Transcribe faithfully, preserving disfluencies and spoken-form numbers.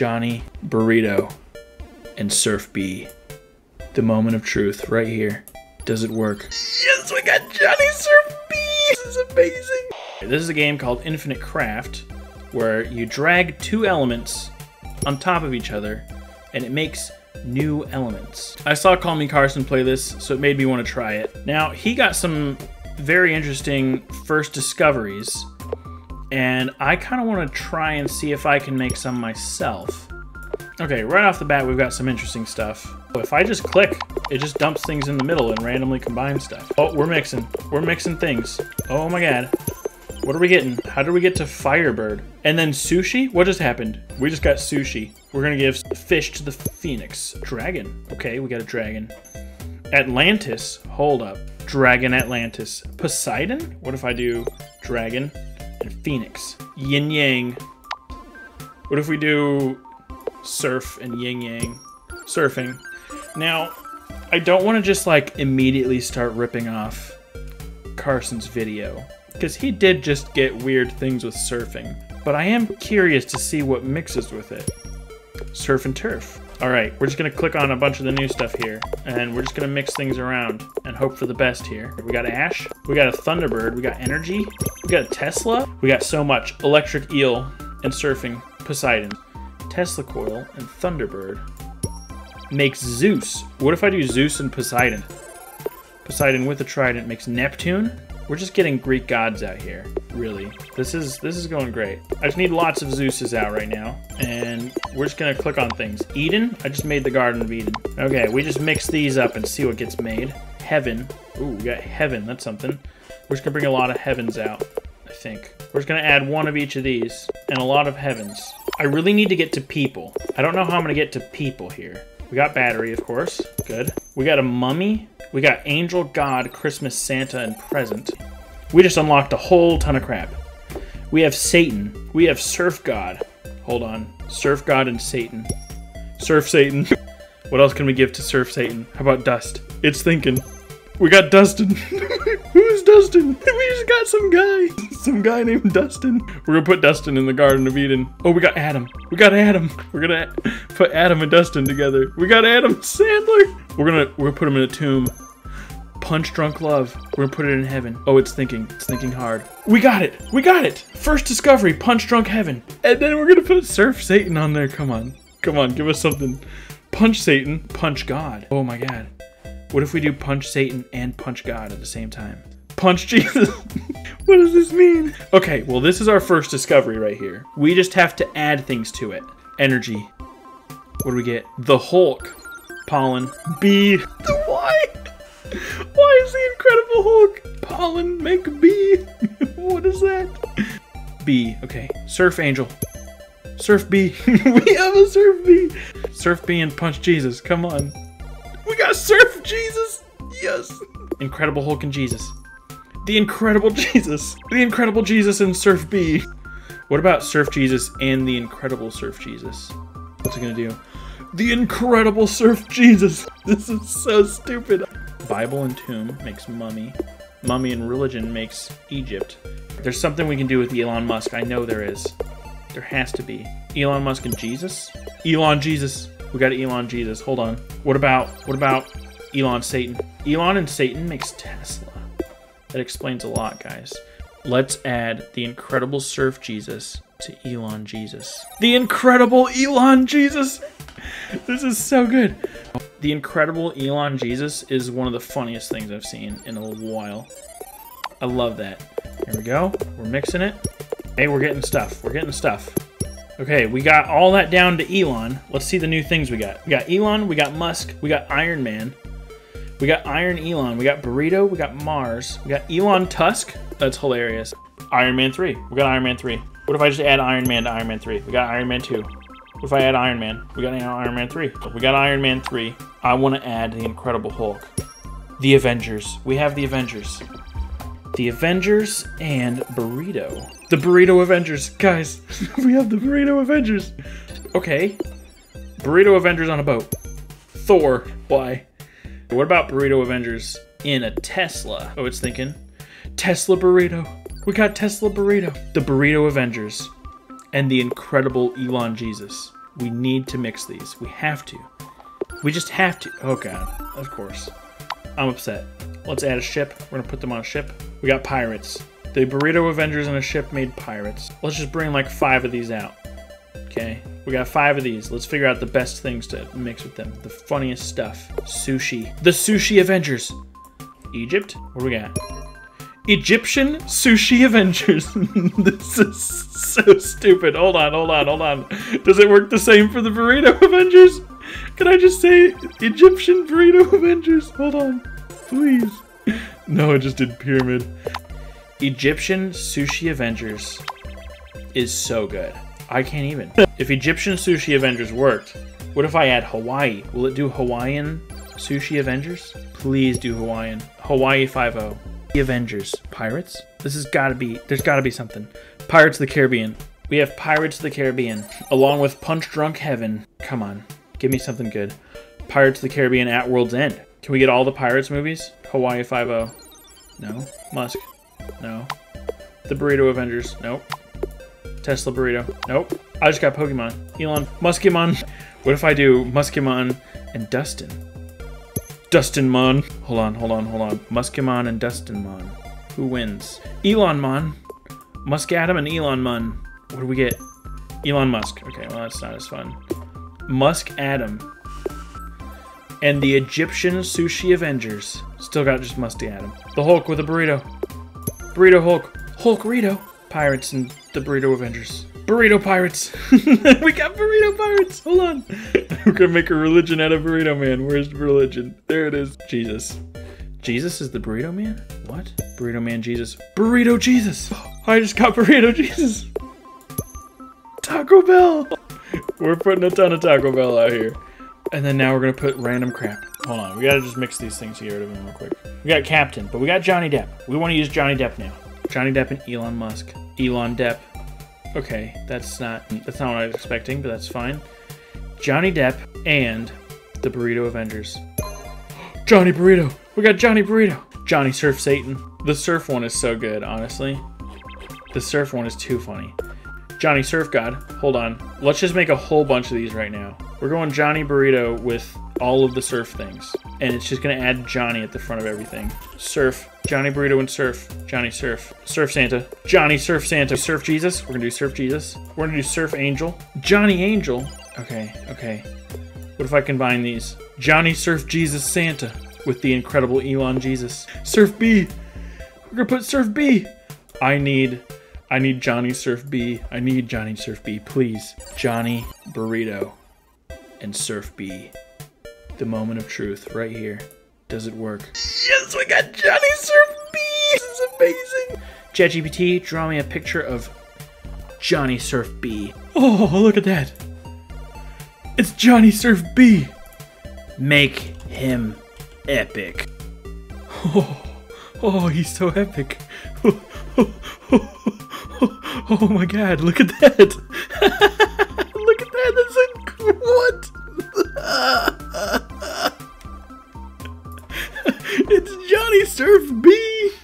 Johnny, Burrito, and Surf B. The moment of truth right here. Does it work? Yes, we got Johnny, Surf B! This is amazing! This is a game called Infinite Craft, where you drag two elements on top of each other, and it makes new elements. I saw Call Me Carson play this, so it made me want to try it. Now, he got some very interesting first discoveries, and I kind of want to try and see if I can make some myself. Okay, right off the bat, we've got some interesting stuff. If I just click, it just dumps things in the middle and randomly combines stuff. Oh, we're mixing. We're mixing things. Oh my god. What are we getting? How did we get to Firebird? And then sushi? What just happened? We just got sushi. We're gonna give fish to the Phoenix. Dragon. Okay, we got a dragon. Atlantis. Hold up. Dragon Atlantis. Poseidon? What if I do dragon and Phoenix? Yin Yang. What if we do surf and Yin Yang? Surfing. Now, I don't want to just like immediately start ripping off Carson's video, because he did just get weird things with surfing. But I am curious to see what mixes with it. Surf and turf. All right, we're just gonna click on a bunch of the new stuff here, and we're just gonna mix things around and hope for the best here. We got Ash, we got a Thunderbird, we got Energy, we got a Tesla, we got so much. Electric Eel and Surfing, Poseidon. Tesla Coil and Thunderbird makes Zeus. What if I do Zeus and Poseidon? Poseidon with a trident makes Neptune. We're just getting Greek gods out here, really. This is this is going great. I just need lots of Zeus's out right now, and we're just gonna click on things. Eden, I just made the Garden of Eden. Okay, we just mix these up and see what gets made. Heaven, ooh, we got heaven, that's something. We're just gonna bring a lot of heavens out, I think. We're just gonna add one of each of these, and a lot of heavens. I really need to get to people. I don't know how I'm gonna get to people here. We got battery, of course, good. We got a mummy. We got Angel, God, Christmas, Santa, and Present. We just unlocked a whole ton of crap. We have Satan. We have Surf God. Hold on. Surf God and Satan. Surf Satan. What else can we give to Surf Satan? How about Dust? It's thinking. We got Dustin. Who's Dustin? We just got some guy. Some guy named Dustin. We're gonna put Dustin in the Garden of Eden. Oh, we got Adam. We got Adam. We're gonna put Adam and Dustin together. We got Adam Sandler. We're gonna we're gonna put him in a tomb. Punch Drunk Love. We're gonna put it in heaven. Oh, it's thinking. It's thinking hard. We got it. We got it. First discovery. Punch Drunk Heaven. And then we're gonna put Surf Satan on there. Come on. Come on. Give us something. Punch Satan. Punch God. Oh my God. What if we do Punch Satan and Punch God at the same time? Punch Jesus. What does this mean? Okay, well, this is our first discovery right here. We just have to add things to it. Energy. What do we get? The Hulk. Pollen. Bee. The why? Why is the Incredible Hulk? Pollen make bee. What is that? Bee. Okay. Surf Angel. Surf Bee. We have a Surf Bee. Surf Bee and Punch Jesus. Come on. We got Surf Jesus! Yes! Incredible Hulk and Jesus. The Incredible Jesus! The Incredible Jesus and Surf B! What about Surf Jesus and the Incredible Surf Jesus? What's it gonna do? The Incredible Surf Jesus! This is so stupid! Bible and Tomb makes Mummy. Mummy and Religion makes Egypt. There's something we can do with Elon Musk. I know there is. There has to be. Elon Musk and Jesus? Elon Jesus! We got Elon Jesus. Hold on. What about what about Elon Satan? Elon and Satan makes Tesla. That explains a lot, guys. Let's add the Incredible Surf Jesus to Elon Jesus. The Incredible Elon Jesus! This is so good. The Incredible Elon Jesus is one of the funniest things I've seen in a little while. I love that. Here we go. We're mixing it. Hey, we're getting stuff. We're getting stuff. Okay, we got all that down to Elon. Let's see the new things we got. We got Elon, we got Musk, we got Iron Man, we got Iron Elon, we got Burrito, we got Mars, we got Elon Tusk. That's hilarious. Iron Man three. We got Iron Man three. What if I just add Iron Man to Iron Man three? We got Iron Man two. What if I add Iron Man? We got Iron Man three. We got Iron Man three. I want to add the Incredible Hulk. The Avengers. We have the Avengers. The Avengers and Burrito. The Burrito Avengers. Guys, we have the Burrito Avengers. Okay. Burrito Avengers on a boat. Thor. Why? What about Burrito Avengers in a Tesla? Oh, it's thinking. Tesla Burrito. We got Tesla Burrito. The Burrito Avengers and the Incredible Elon Jesus. We need to mix these. We have to. We just have to. Oh, God. Of course. I'm upset. Let's add a ship. We're going to put them on a ship. We got pirates. The Burrito Avengers and a ship made pirates. Let's just bring like five of these out. Okay. We got five of these. Let's figure out the best things to mix with them. The funniest stuff. Sushi. The Sushi Avengers. Egypt? What do we got? Egyptian Sushi Avengers. This is so stupid. Hold on, hold on, hold on. Does it work the same for the Burrito Avengers? Can I just say Egyptian Burrito Avengers? Hold on, please. No, I just did pyramid. Egyptian Sushi Avengers is so good. I can't even. If Egyptian Sushi Avengers worked, what if I add Hawaii? Will it do Hawaiian Sushi Avengers? Please do Hawaiian. Hawaii Five-0. The Avengers. Pirates? This has got to be, there's got to be something. Pirates of the Caribbean. We have Pirates of the Caribbean, along with Punch Drunk Heaven. Come on, give me something good. Pirates of the Caribbean at World's End. Can we get all the Pirates movies? Hawaii Five-0. No. Musk. No. The Burrito Avengers. Nope. Tesla Burrito. Nope. I just got Pokemon. Elon. Muskimon. What if I do Muskimon and Dustin? Dustinmon. Hold on, hold on, hold on. Muskimon and Dustinmon. Who wins? Elonmon. Muskadam and Elonmon. What do we get? Elon Musk. Okay, well that's not as fun. Muskadam. And the Egyptian Sushi Avengers. Still got just Muskadam. The Hulk with a burrito. Burrito Hulk. Hulk-rito. Pirates and the Burrito Avengers. Burrito Pirates. We got Burrito Pirates. Hold on. We're gonna make a religion out of Burrito Man. Where's the religion? There it is. Jesus. Jesus is the Burrito Man? What? Burrito Man Jesus. Burrito Jesus. I just got Burrito Jesus. Taco Bell. We're putting a ton of Taco Bell out here. And then now we're gonna put random crap. Hold on. We gotta just mix these things here real quick. We got Captain, but we got Johnny Depp. We want to use Johnny Depp now. Johnny Depp and Elon Musk. Elon Depp. Okay, that's not that's not what I was expecting, but that's fine. Johnny Depp and the Burrito Avengers. Johnny Burrito! We got Johnny Burrito! Johnny Surf Satan. The surf one is so good, honestly. The surf one is too funny. Johnny Surf God. Hold on. Let's just make a whole bunch of these right now. We're going Johnny Burrito with all of the surf things. And it's just gonna add Johnny at the front of everything. Surf. Johnny Burrito and Surf. Johnny Surf. Surf Santa. Johnny Surf Santa. Surf Jesus. We're gonna do Surf Jesus. We're gonna do Surf Angel. Johnny Angel. Okay, okay. What if I combine these? Johnny Surf Jesus Santa with the incredible Elon Jesus. Surf B. We're gonna put Surf B. I need, I need Johnny Surf B. I need Johnny Surf B, please. Johnny Burrito and Surf B. The moment of truth right here. Does it work? Yes, we got Johnny Surf B. This is amazing. ChatGPT, draw me a picture of Johnny Surf B. Oh, look at that. It's Johnny Surf B. Make him epic. Oh, oh, he's so epic. Oh, oh, oh, oh, oh, oh my God, look at that. Look at that, that's like, what? It's Johnny Surf B.